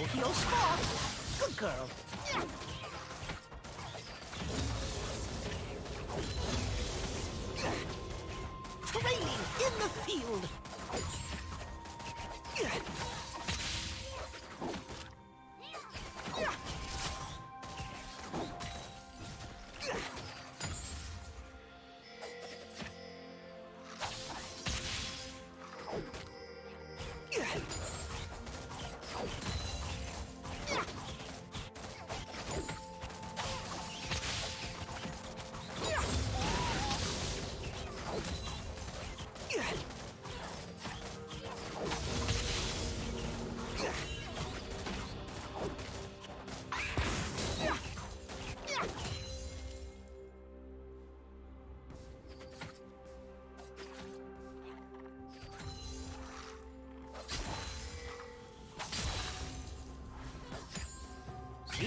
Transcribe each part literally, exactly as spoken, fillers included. If you'll spot. Good girl. Training in the field. See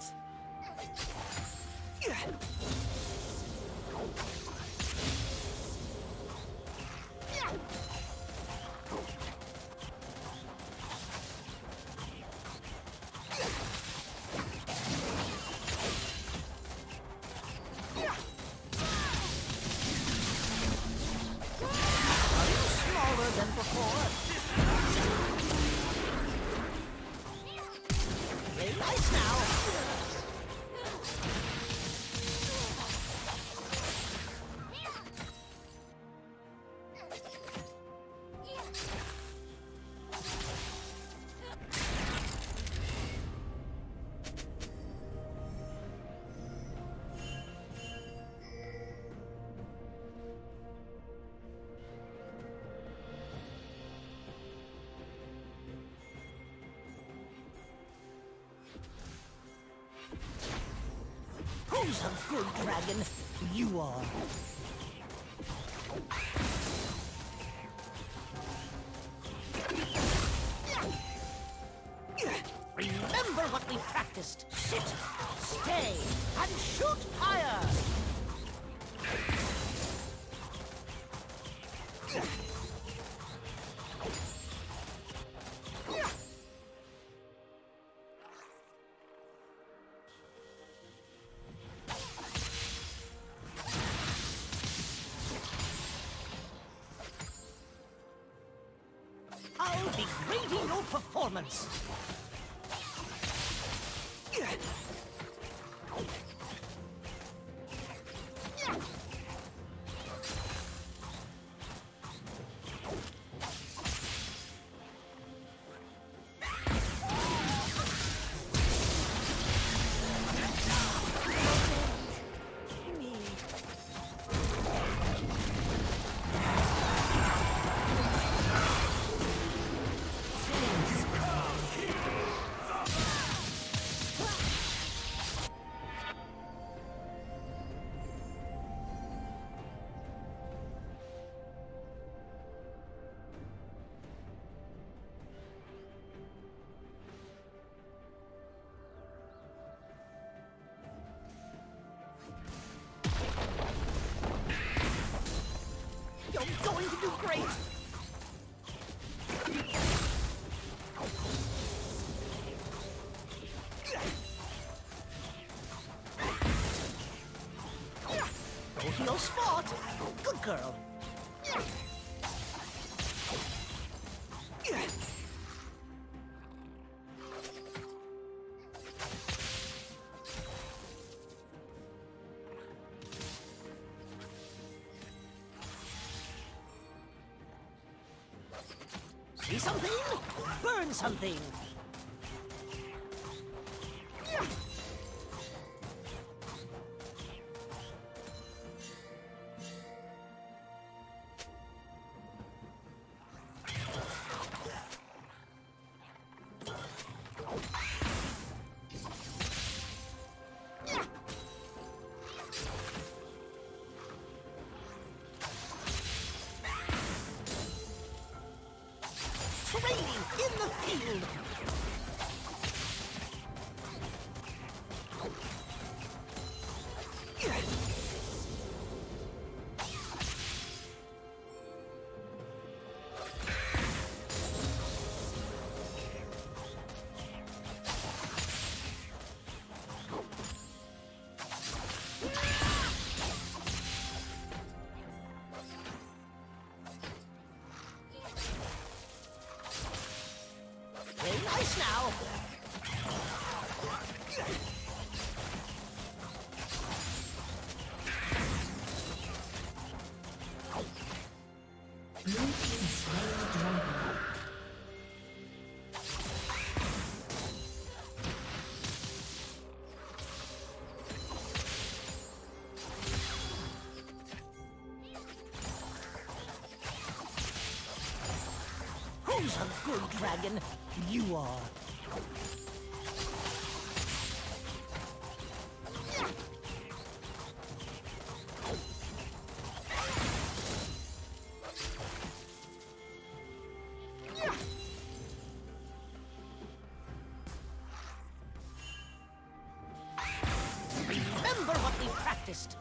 Who's a good dragon? You are. Remember what we practiced. Sit, stay, and shoot fire. Degrading your performance. You're going to do great! Go to your spot! Good girl! See something? Burn something! parading in the field. Now. Who's a good dragon? You are. Remember what we practiced.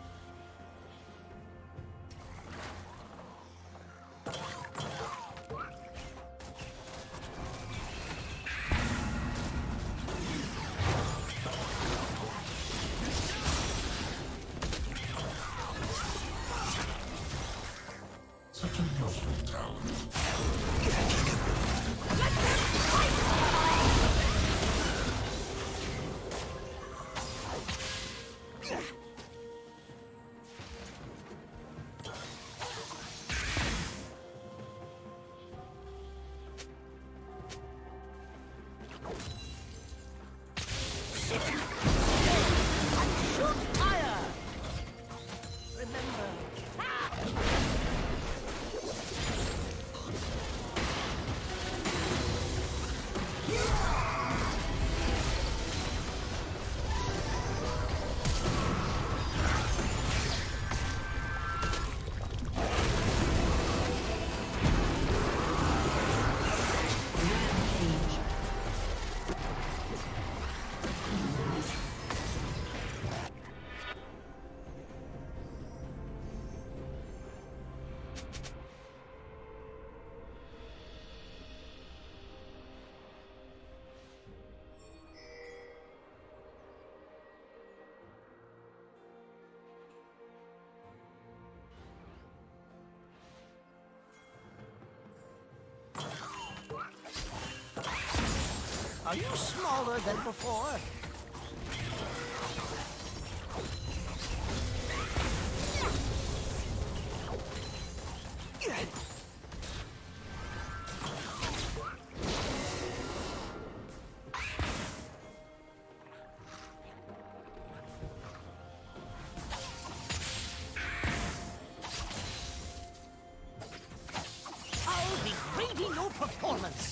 Are you smaller than before? I'll be grading your performance.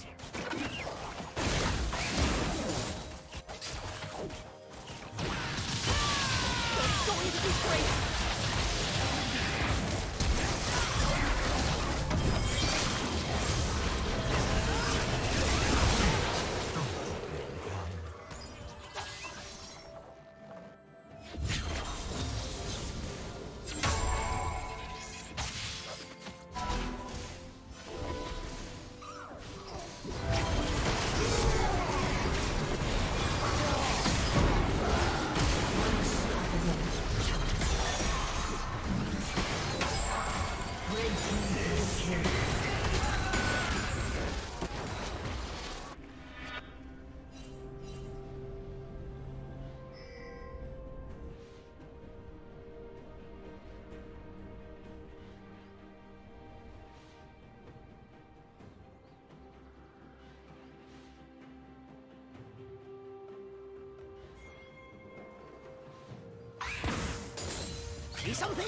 See something?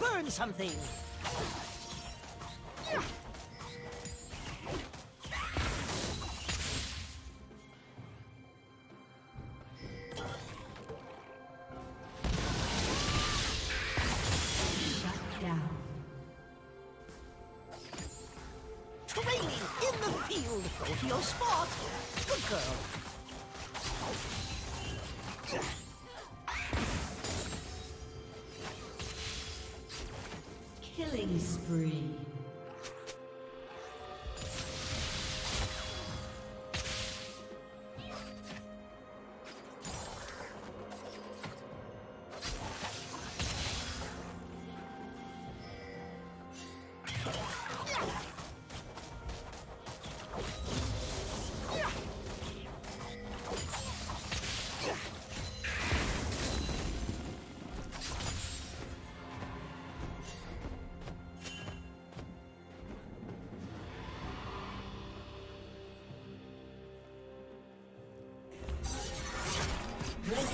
Burn something! Shut down. Training in the field! Go to your spot. Good girl. Killing spree. Red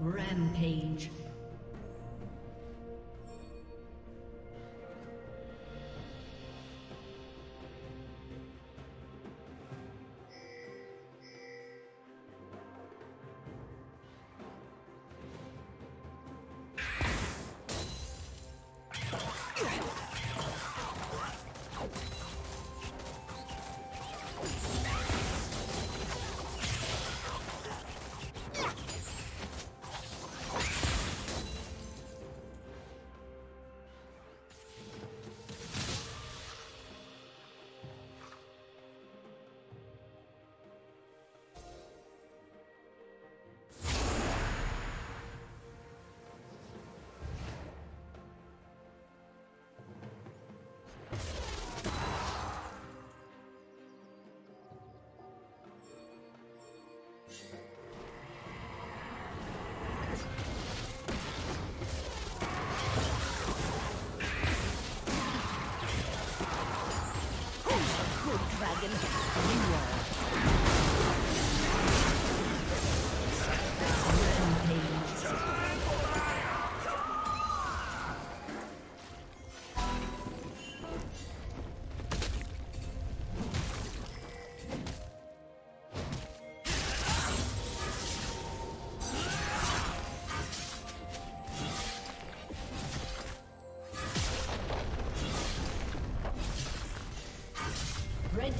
Rampage.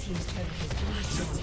Team's turret has been destroyed.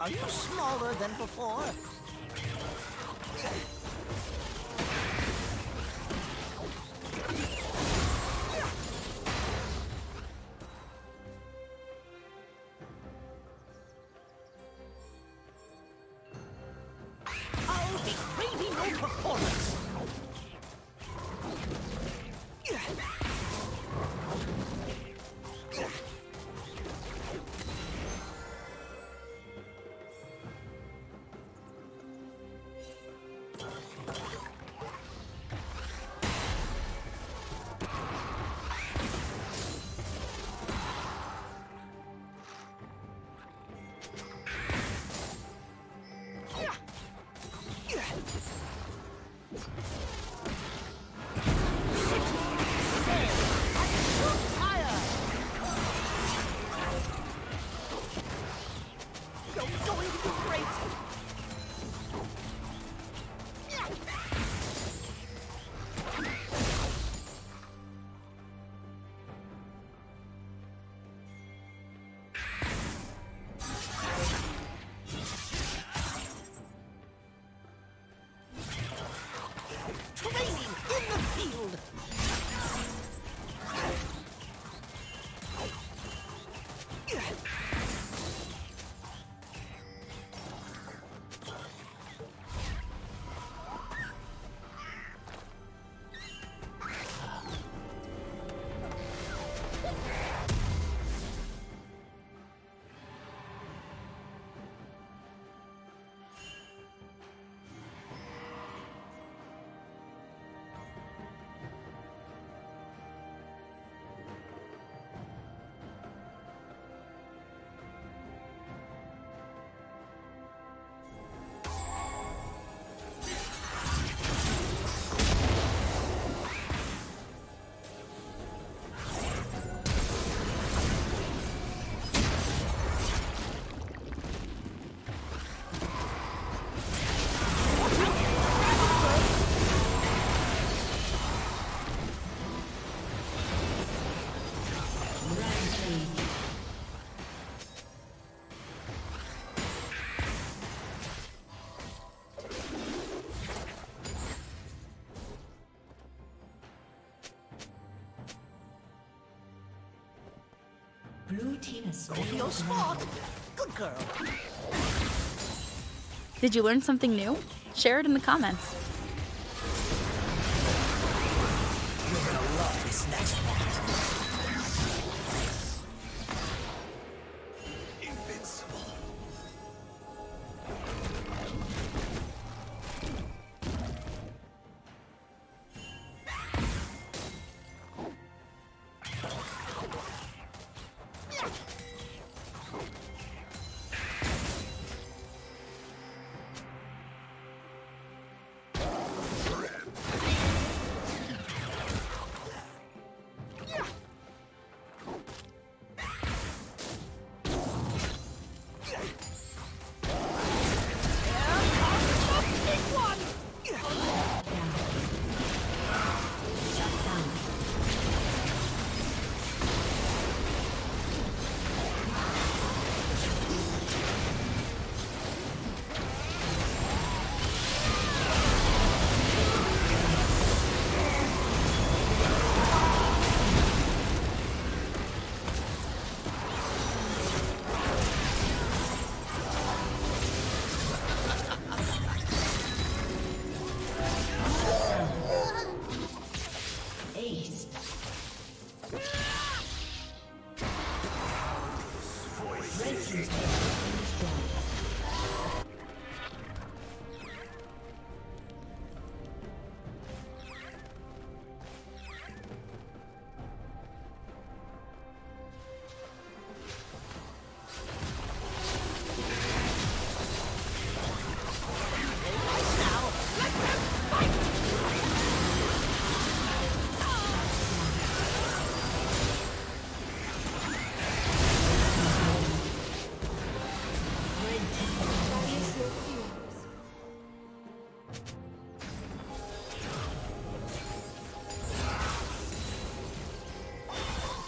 Are you smaller than before? I'll be gravy no performance! Blue team has stolen your spot. Good girl. Did you learn something new? Share it in the comments. You're gonna love this next part.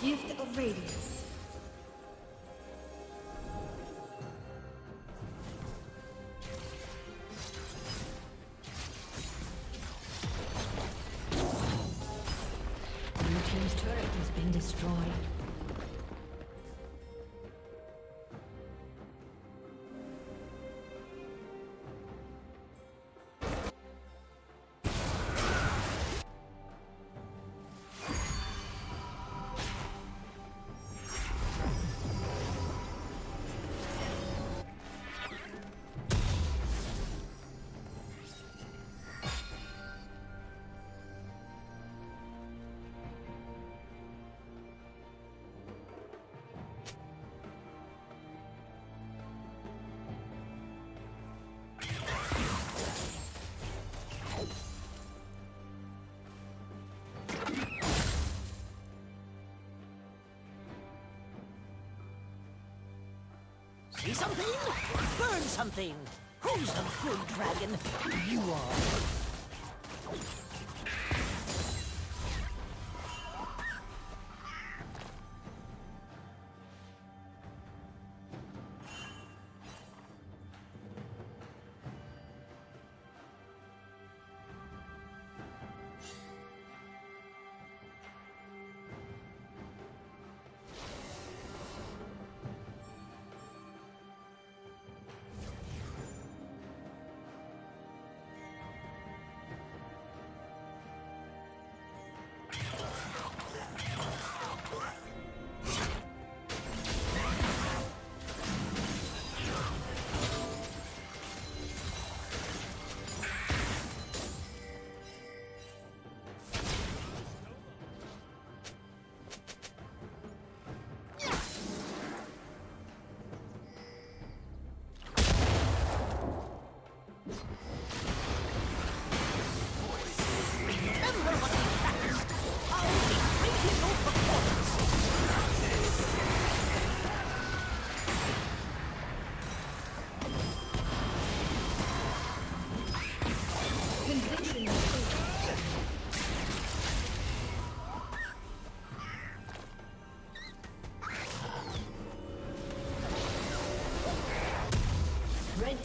Gift of Radiance. Blue team's turret has been destroyed. See something? Burn something! Who's the good dragon? You are! Red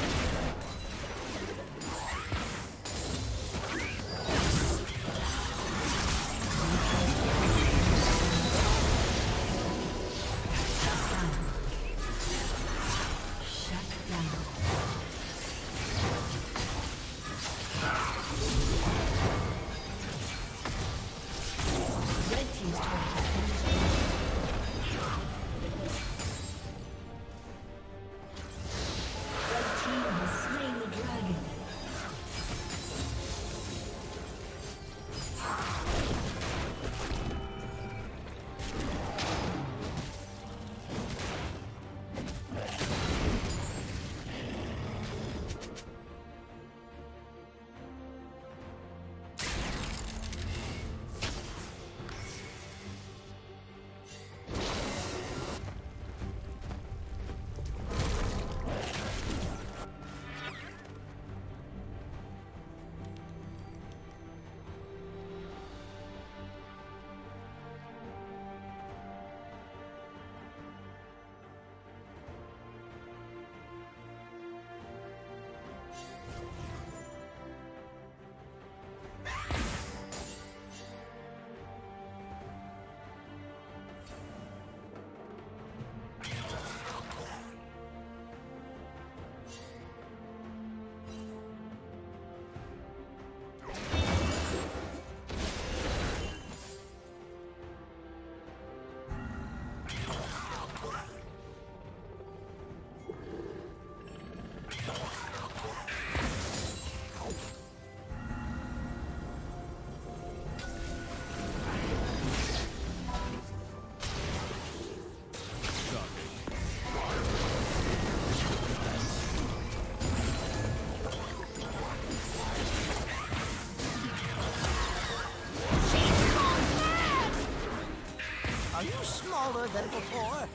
Than before.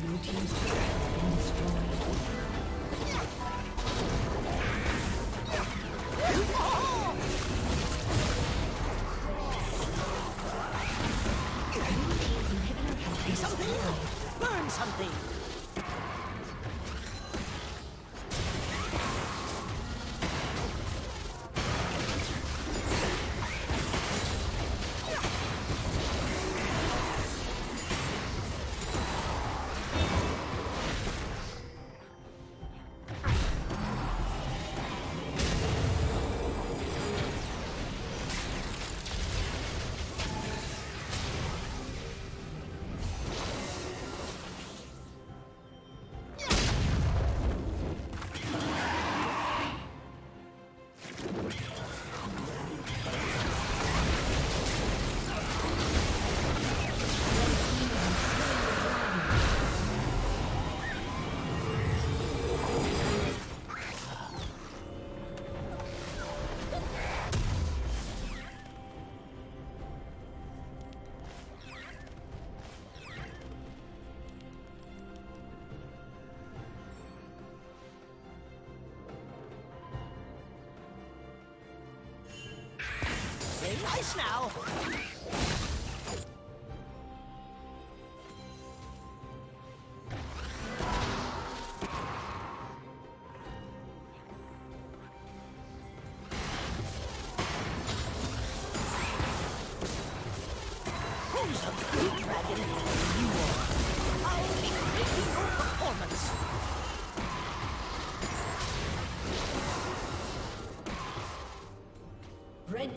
Blue team's turret has been destroyed. Play nice now. Who's a good dragon? You are. I'll be making your performance. Red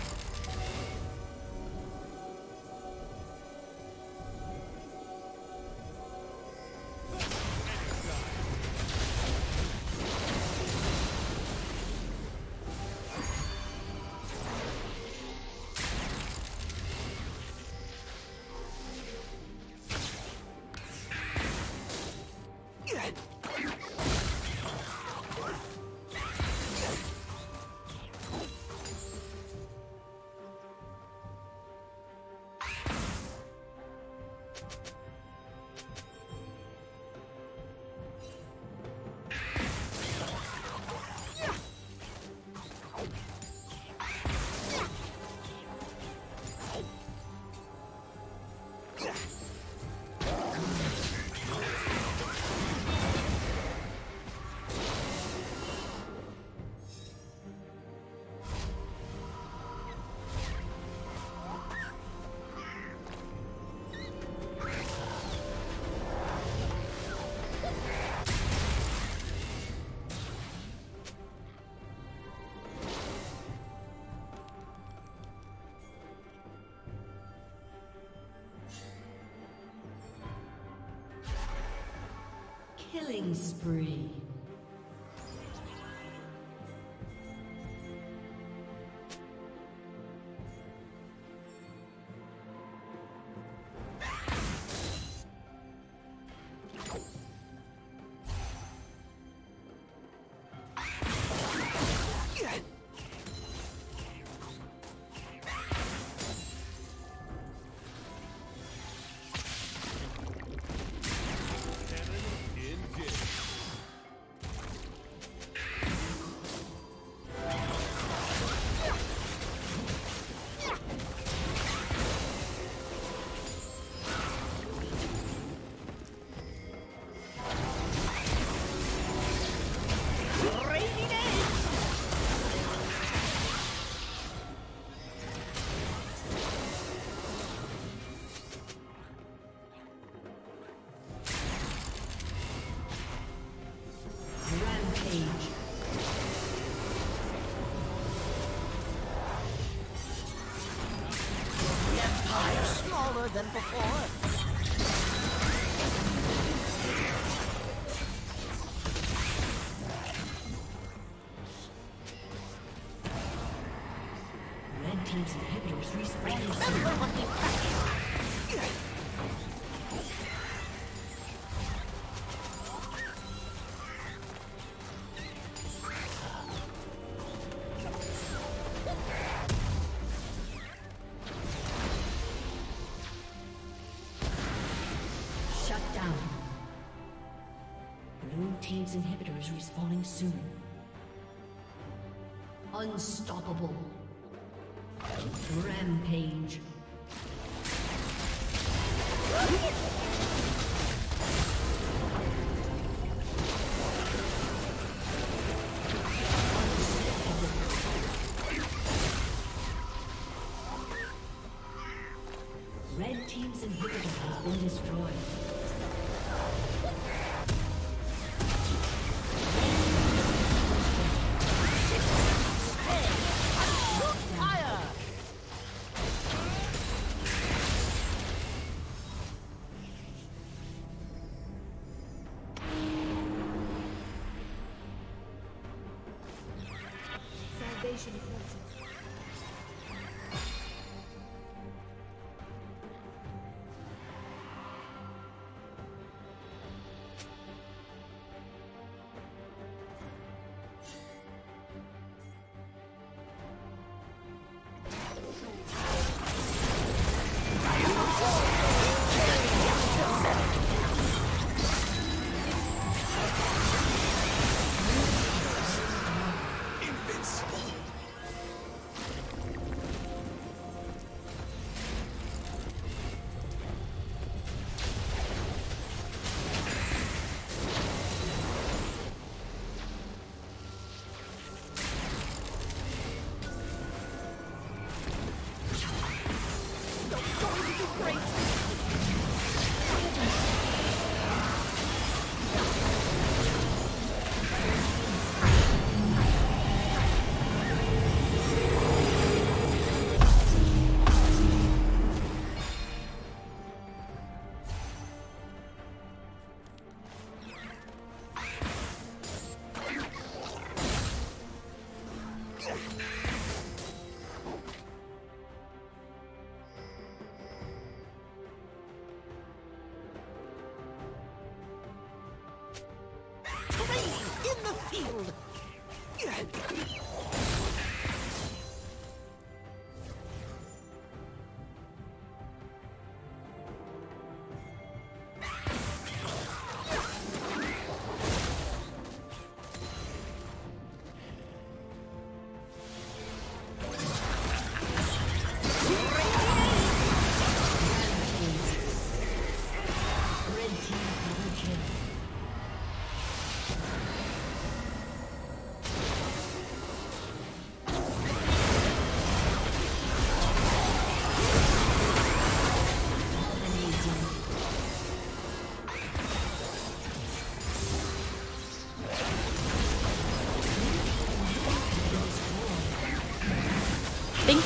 Killing spree. Than before. Team's inhibitor is respawning soon. Unstoppable. Rampage. Red team's inhibitor has been destroyed. Thank